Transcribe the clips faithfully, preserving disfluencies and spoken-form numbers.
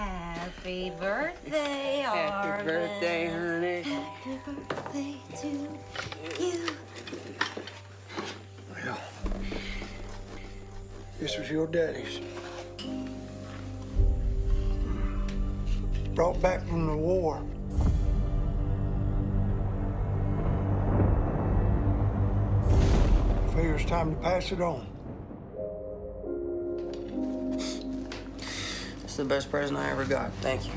Happy birthday, Arvin. Happy birthday, honey. Happy birthday to you. Well, this was your daddy's. Brought back from the war. I figure it's time to pass it on. It's the best present I ever got. Thank you.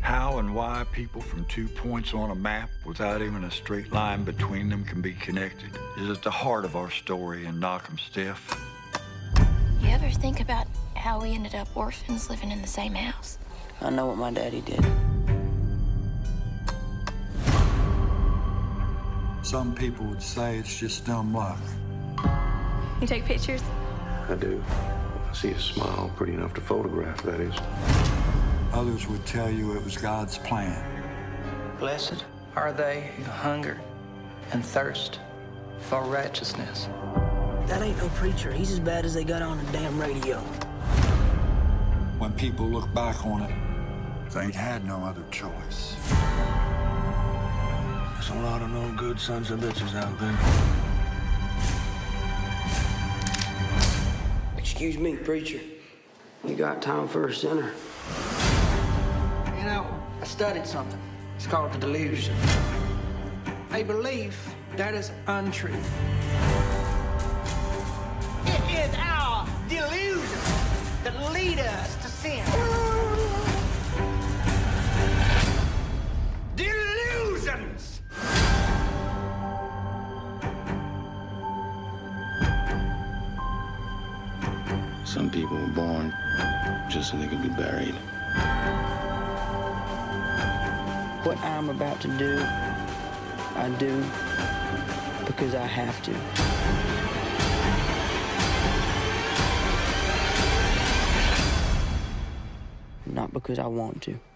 How and why people from two points on a map without even a straight line between them can be connected is at the heart of our story in Knock'em Stiff. You ever think about how we ended up orphans living in the same house? I know what my daddy did. Some people would say it's just dumb luck. You take pictures? I do. I see a smile pretty enough to photograph, that is. Others would tell you it was God's plan. Blessed are they who hunger and thirst for righteousness. That ain't no preacher. He's as bad as they got on the damn radio. When people look back on it, they had no other choice. There's a lot of no good sons of bitches out there. Excuse me, preacher. You got time for a sinner? You know, I studied something. It's called the delusion. A belief that is untrue. It is our delusion that leads us to sin. Delusions! Some people were born just so they could be buried. What I'm about to do, I do because I have to. Not because I want to.